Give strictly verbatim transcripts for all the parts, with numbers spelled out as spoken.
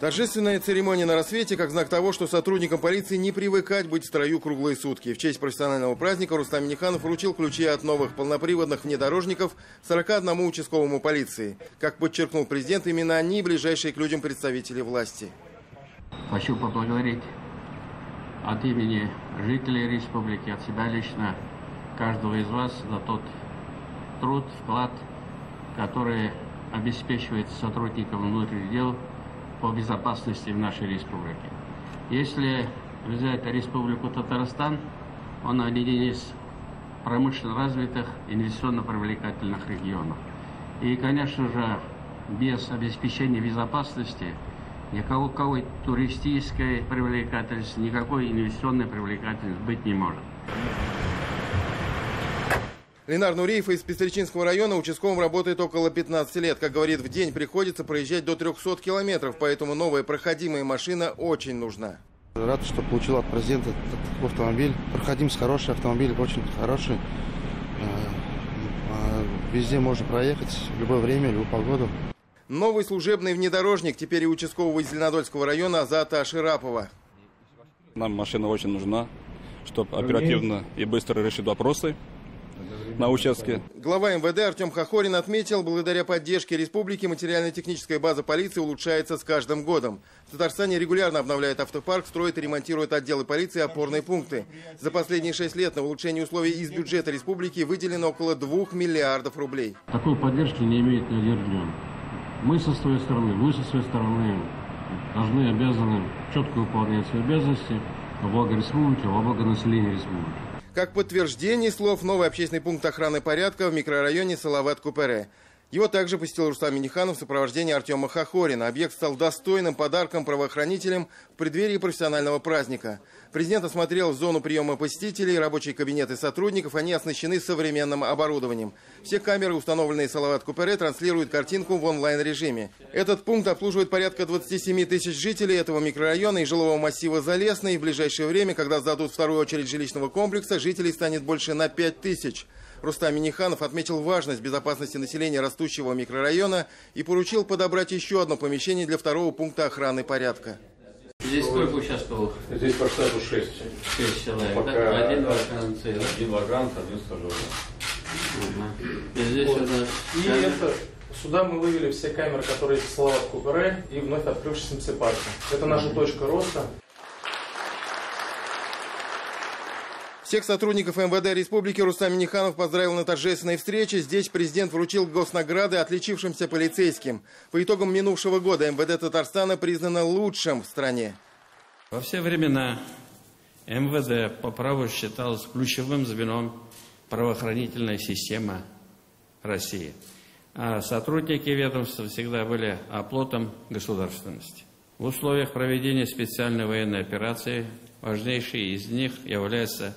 Торжественная церемония на рассвете как знак того, что сотрудникам полиции не привыкать быть в строю круглые сутки. В честь профессионального праздника Рустам Минниханов вручил ключи от новых полноприводных внедорожников сорока одному участковому полиции. Как подчеркнул президент, именно они ближайшие к людям представители власти. Хочу поблагодарить от имени жителей республики, от себя лично, каждого из вас за тот труд, вклад, который обеспечивается сотрудникам внутренних дел по безопасности в нашей республике. Если взять Республику Татарстан, она один из промышленно развитых, инвестиционно привлекательных регионов. И, конечно же, без обеспечения безопасности никакой туристической привлекательности, никакой инвестиционной привлекательности быть не может. Линар Нуриев из Пестречинского района участковым работает около пятнадцати лет. Как говорит, в день приходится проезжать до трёхсот километров, поэтому новая проходимая машина очень нужна. Рад, что получил от президента такой автомобиль. Проходимость хороший, автомобиль очень хороший. Везде можно проехать, в любое время, в любую погоду. Новый служебный внедорожник теперь и участкового из Зеленодольского района Азата Аширапова. Нам машина очень нужна, чтобы оперативно и быстро решить вопросы на участке. Глава МВД Артем Хохорин отметил, благодаря поддержке республики материально-техническая база полиции улучшается с каждым годом. В Татарстане регулярно обновляет автопарк, строит и ремонтирует отделы полиции, опорные пункты. За последние шесть лет на улучшение условий из бюджета республики выделено около двух миллиардов рублей. Такой поддержки не имеет ни один регион. Мы со своей стороны, вы со своей стороны должны, обязаны четко выполнять свои обязанности во благо республики, во благо населения республики. Как подтверждение слов, новый общественный пункт охраны порядка в микрорайоне Салават Купере. Его также посетил Рустам Минниханов в сопровождении Артема Хохорина. Объект стал достойным подарком правоохранителям в преддверии профессионального праздника. Президент осмотрел зону приема посетителей, рабочие кабинеты сотрудников. Они оснащены современным оборудованием. Все камеры, установленные Салават Купере, транслируют картинку в онлайн-режиме. Этот пункт обслуживает порядка двадцати семи тысяч жителей этого микрорайона и жилого массива Залесный. В ближайшее время, когда сдадут вторую очередь жилищного комплекса, жителей станет больше на пять тысяч. Рустам Минниханов отметил важность безопасности населения растущего микрорайона и поручил подобрать еще одно помещение для второго пункта охраны порядка. Здесь сколько участвовало? Здесь по штату шесть. шесть человек. Пока... Да? Один вакант, один вакант, один стажер. Угу. И, здесь вот. Это... и это... сюда мы вывели все камеры, которые есть в Салават Купере и вновь открывшемся парке. Это наша угу. точка роста. Всех сотрудников МВД республики Рустам Минниханов поздравил на торжественной встрече. Здесь президент вручил госнаграды отличившимся полицейским. По итогам минувшего года МВД Татарстана признано лучшим в стране. Во все времена МВД по праву считалось ключевым звеном правоохранительной системы России. А сотрудники ведомства всегда были оплотом государственности. В условиях проведения специальной военной операции важнейшей из них является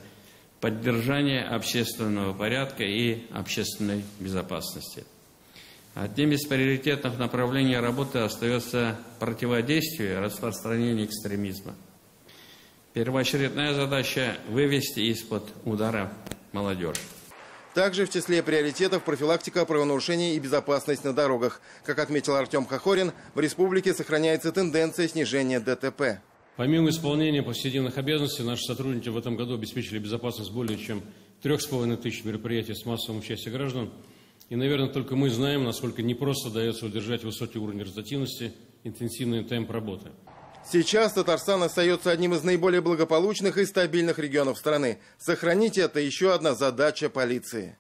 поддержание общественного порядка и общественной безопасности. Одним из приоритетных направлений работы остается противодействие распространению экстремизма. Первоочередная задача – вывести из-под удара молодежь. Также в числе приоритетов профилактика правонарушений и безопасность на дорогах. Как отметил Артем Хохорин, в республике сохраняется тенденция снижения ДТП. Помимо исполнения повседневных обязанностей, наши сотрудники в этом году обеспечили безопасность более чем трёх с половиной тысяч мероприятий с массовым участием граждан. И, наверное, только мы знаем, насколько непросто удается удержать высокий уровень результативности, интенсивный темп работы. Сейчас Татарстан остается одним из наиболее благополучных и стабильных регионов страны. Сохранить это еще одна задача полиции.